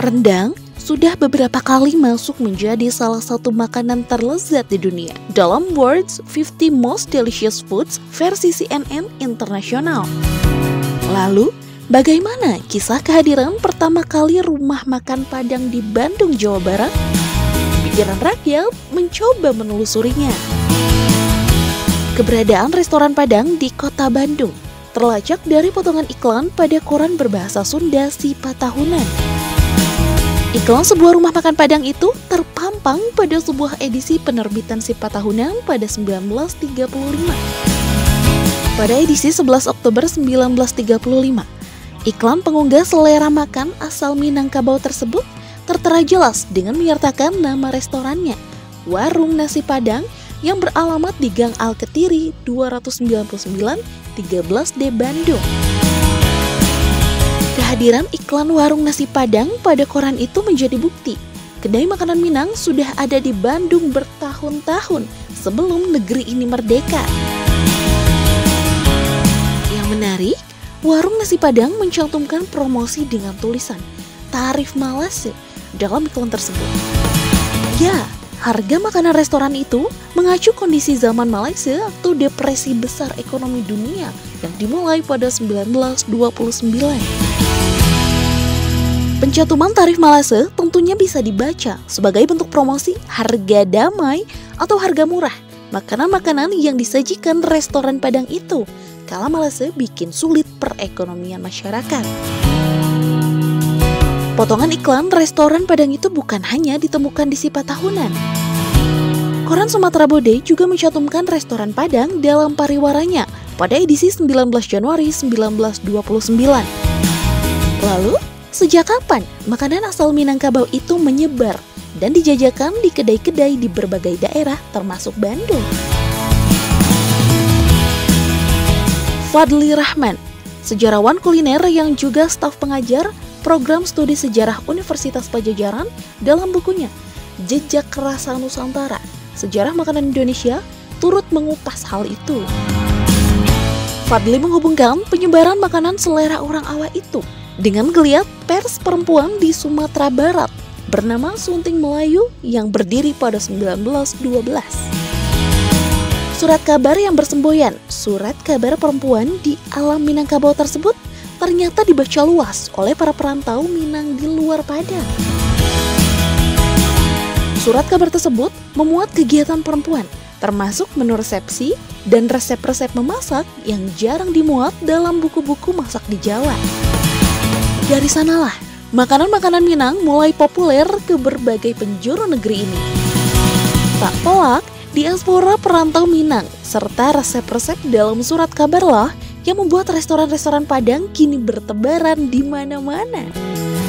Rendang sudah beberapa kali masuk menjadi salah satu makanan terlezat di dunia dalam World's 50 Most Delicious Foods versi CNN International. Lalu, bagaimana kisah kehadiran pertama kali rumah makan Padang di Bandung, Jawa Barat? Pikiran Rakyat mencoba menelusurinya. Keberadaan restoran Padang di kota Bandung terlacak dari potongan iklan pada koran berbahasa Sunda Sipatahunan. Iklan sebuah rumah makan Padang itu terpampang pada sebuah edisi penerbitan Sipatahunan pada 1935. Pada edisi 11 Oktober 1935, iklan pengunggah selera makan asal Minangkabau tersebut tertera jelas dengan menyertakan nama restorannya, Warung Nasi Padang yang beralamat di Gang Al-Ketiri 299, 13D Bandung. Kehadiran iklan Warung Nasi Padang pada koran itu menjadi bukti kedai makanan Minang sudah ada di Bandung bertahun-tahun sebelum negeri ini merdeka. Yang menarik, Warung Nasi Padang mencantumkan promosi dengan tulisan tarif Malaysia dalam iklan tersebut. Ya, harga makanan restoran itu mengacu kondisi zaman Malaysia atau depresi besar ekonomi dunia yang dimulai pada 1929. Pencantuman tarif Malaysia tentunya bisa dibaca sebagai bentuk promosi harga damai atau harga murah makanan-makanan yang disajikan restoran Padang itu kala Malaysia bikin sulit perekonomian masyarakat. Potongan iklan restoran Padang itu bukan hanya ditemukan di Sipatahunan. Koran Sumatera Bode juga mencantumkan restoran Padang dalam pariwaranya pada edisi 19 Januari 1929. Lalu, sejak kapan makanan asal Minangkabau itu menyebar dan dijajakan di kedai-kedai di berbagai daerah termasuk Bandung? Fadli Rahman, sejarawan kuliner yang juga staf pengajar program studi sejarah Universitas Pajajaran, dalam bukunya Jejak Rasa Nusantara, Sejarah Makanan Indonesia turut mengupas hal itu. Fadli menghubungkan penyebaran makanan selera orang awak itu dengan geliat pers perempuan di Sumatera Barat bernama Sunting Melayu yang berdiri pada 1912. Surat kabar yang bersemboyan, surat kabar perempuan di alam Minangkabau tersebut ternyata dibaca luas oleh para perantau Minang di luar Padang. Surat kabar tersebut memuat kegiatan perempuan, termasuk menu resepsi dan resep-resep memasak yang jarang dimuat dalam buku-buku masak di Jawa. Dari sanalah, makanan-makanan Minang mulai populer ke berbagai penjuru negeri ini. Tak pelak, diaspora perantau Minang serta resep-resep dalam surat kabarlah yang membuat restoran-restoran Padang kini bertebaran di mana-mana.